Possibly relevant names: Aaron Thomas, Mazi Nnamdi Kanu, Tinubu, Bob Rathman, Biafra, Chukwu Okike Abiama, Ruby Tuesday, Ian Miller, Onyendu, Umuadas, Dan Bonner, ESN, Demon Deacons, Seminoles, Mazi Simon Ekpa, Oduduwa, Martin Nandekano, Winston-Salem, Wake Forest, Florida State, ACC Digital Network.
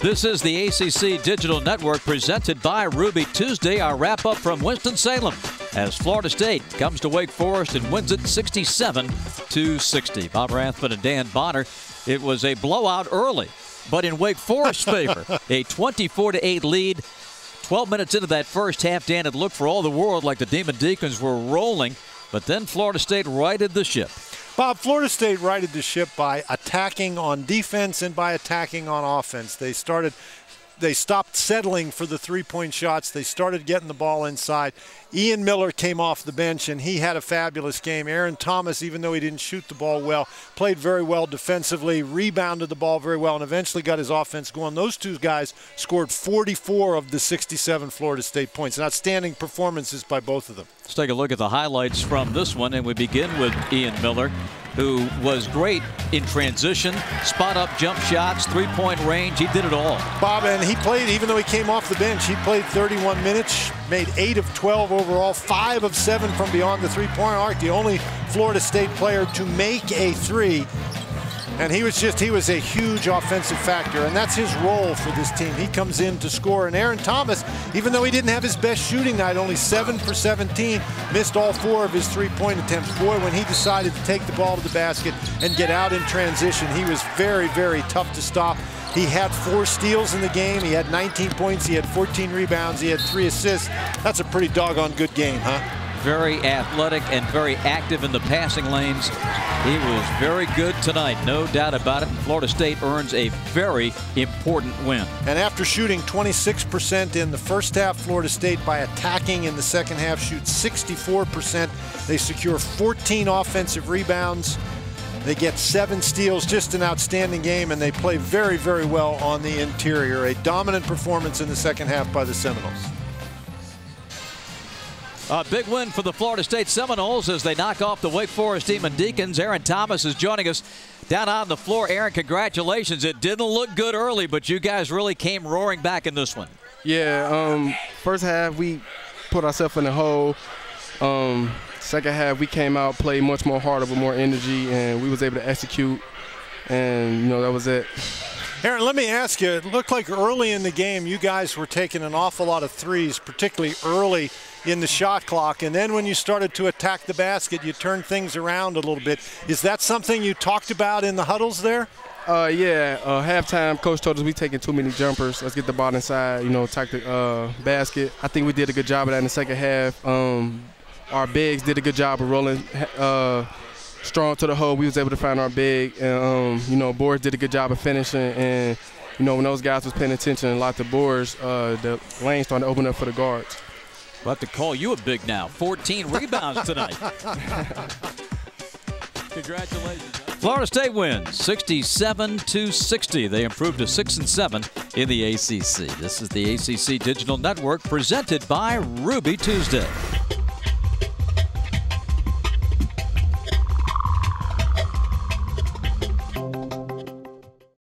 This is the ACC Digital Network presented by Ruby Tuesday. Our wrap up from Winston-Salem as Florida State comes to Wake Forest and wins it 67-60. Bob Rathman and Dan Bonner. It was a blowout early, but in Wake Forest's favor, a 24-8 lead. 12 minutes into that first half, Dan, it looked for all the world like the Demon Deacons were rolling, but then Florida State righted the ship. Bob, Florida State righted the ship by attacking on defense and by attacking on offense. They stopped settling for the three-point shots. They started getting the ball inside. Ian Miller came off the bench, and he had a fabulous game. Aaron Thomas, even though he didn't shoot the ball well, played very well defensively, rebounded the ball very well, and eventually got his offense going. Those two guys scored 44 of the 67 Florida State points. And outstanding performances by both of them. Let's take a look at the highlights from this one, and we begin with Ian Miller, who was great in transition, spot-up jump shots, three-point range. He did it all. Bob, and he played, even though he came off the bench, he played 31 minutes, made 8 of 12 overall, 5 of 7 from beyond the three-point arc, the only Florida State player to make a three. And he was a huge offensive factor, and that's his role for this team. He comes in to score. And Aaron Thomas, even though he didn't have his best shooting night, only 7 for 17, missed all 4 of his three-point attempts. Boy, when he decided to take the ball to the basket and get out in transition, he was very, very tough to stop. He had 4 steals in the game. He had 19 points. He had 14 rebounds. He had 3 assists. That's a pretty doggone good game, huh? Very athletic and very active in the passing lanes. He was very good tonight, no doubt about it. Florida State earns a very important win. And after shooting 26% in the first half, Florida State, by attacking in the second half, shoots 64%. They secure 14 offensive rebounds. They get 7 steals, just an outstanding game, and they play very, very well on the interior. A dominant performance in the second half by the Seminoles. A big win for the Florida State Seminoles as they knock off the Wake Forest Demon Deacons. Aaron Thomas is joining us down on the floor. Aaron, congratulations. It didn't look good early, but you guys really came roaring back in this one. Yeah, first half we put ourselves in the hole. Second half we came out, played much more harder with more energy, and we was able to execute, and, you know, that was it. Aaron, let me ask you, it looked like early in the game you guys were taking an awful lot of threes, particularly early in the shot clock, and then when you started to attack the basket, you turned things around a little bit. Is that something you talked about in the huddles there? Yeah, halftime, coach told us we taking too many jumpers. Let's get the ball inside, you know, attack the basket. I think we did a good job of that in the second half. Our bigs did a good job of rolling strong to the hole. We was able to find our big, and, you know, Boris did a good job of finishing, and, you know, when those guys was paying attention and locked the boards, the lane started to open up for the guards. We'll have to call you a big now. 14 rebounds tonight. Congratulations. Florida State wins 67-60. They improved to 6-7 in the ACC. This is the ACC Digital Network presented by Ruby Tuesday.